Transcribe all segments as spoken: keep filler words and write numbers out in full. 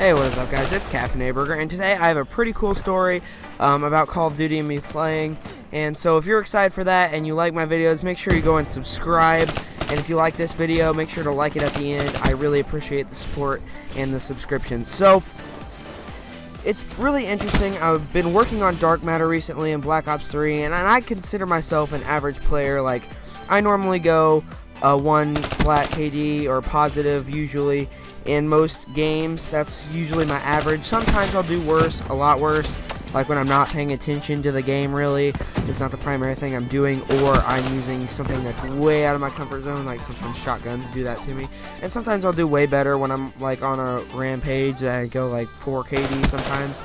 Hey, what is up, guys? It's Kaffenatedberger, and today I have a pretty cool story um, about Call of Duty and me playing. And so if you're excited for that and you like my videos, make sure you go and subscribe. And if you like this video, make sure to like it at the end. I really appreciate the support and the subscription. So it's really interesting. I've been working on Dark Matter recently in Black Ops three, and I consider myself an average player. Like, I normally go uh, one flat K D or positive usually. In most games, that's usually my average. Sometimes I'll do worse, a lot worse, like when I'm not paying attention to the game, really. It's not the primary thing I'm doing, or I'm using something that's way out of my comfort zone, like sometimes shotguns do that to me. And sometimes I'll do way better when I'm like on a rampage, I go like four K D sometimes.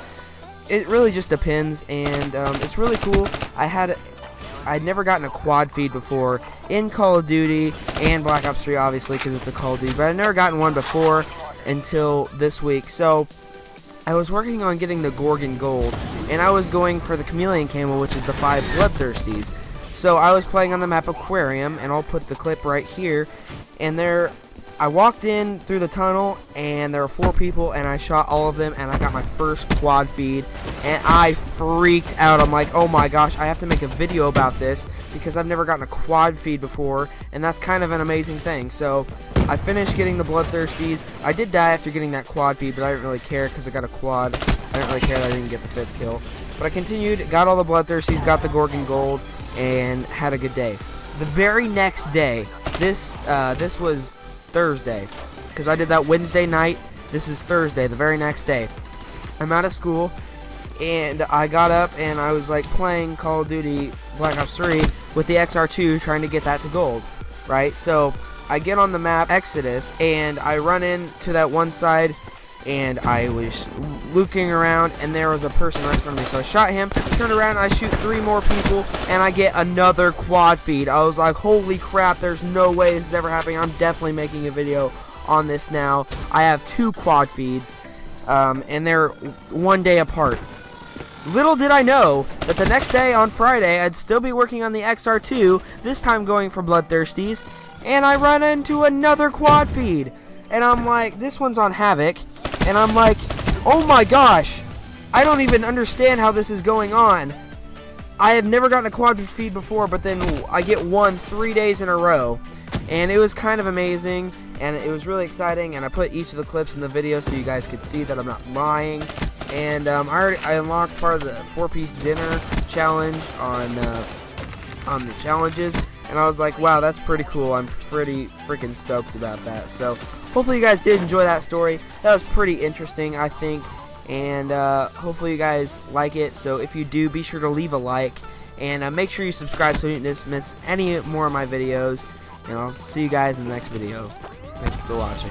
It really just depends, and um, it's really cool. I had, I'd never gotten a quad feed before in Call of Duty and Black Ops three, obviously, because it's a Call of Duty, but I'd never gotten one before until this week. So I was working on getting the Gorgon Gold, and I was going for the Chameleon Camel, which is the five Bloodthirsties. So I was playing on the map Aquarium, and I'll put the clip right here, and there I walked in through the tunnel, and there were four people, and I shot all of them, and I got my first quad feed, and I freaked out. I'm like, oh my gosh, I have to make a video about this, because I've never gotten a quad feed before, and that's kind of an amazing thing. So I finished getting the Bloodthirsties. I did die after getting that quad feed, but I didn't really care, because I got a quad. I didn't really care that I didn't get the fifth kill. But I continued, got all the Bloodthirsties, got the Gorgon Gold, and had a good day. The very next day, this, uh, this was Thursday, because I did that Wednesday night. This is Thursday, the very next day. I'm out of school, and I got up, and I was like playing Call of Duty Black Ops three with the X R two, trying to get that to gold, right? So I get on the map Exodus, and I run into that one side, and I was looking around, and there was a person right in front of me, so I shot him, turned around, I shoot three more people, and I get another quad feed. I was like, holy crap, there's no way this is ever happening. I'm definitely making a video on this now. I have two quad feeds, um, and they're one day apart. Little did I know that the next day, on Friday, I'd still be working on the X R two, this time going for Bloodthirsties, and I run into another quad feed. And I'm like, this one's on Havoc, and I'm like, oh my gosh, I don't even understand how this is going on. I have never gotten a quad feed before, but then I get one three days in a row. And it was kind of amazing, and it was really exciting, and I put each of the clips in the video so you guys could see that I'm not lying. And um, I already I unlocked part of the four-piece dinner challenge on, uh, on the challenges, and I was like, wow, that's pretty cool. I'm pretty freaking stoked about that. So hopefully you guys did enjoy that story. That was pretty interesting, I think, and uh, hopefully you guys like it. So if you do, be sure to leave a like, and uh, make sure you subscribe so you don't miss any more of my videos, and I'll see you guys in the next video. Thanks for watching.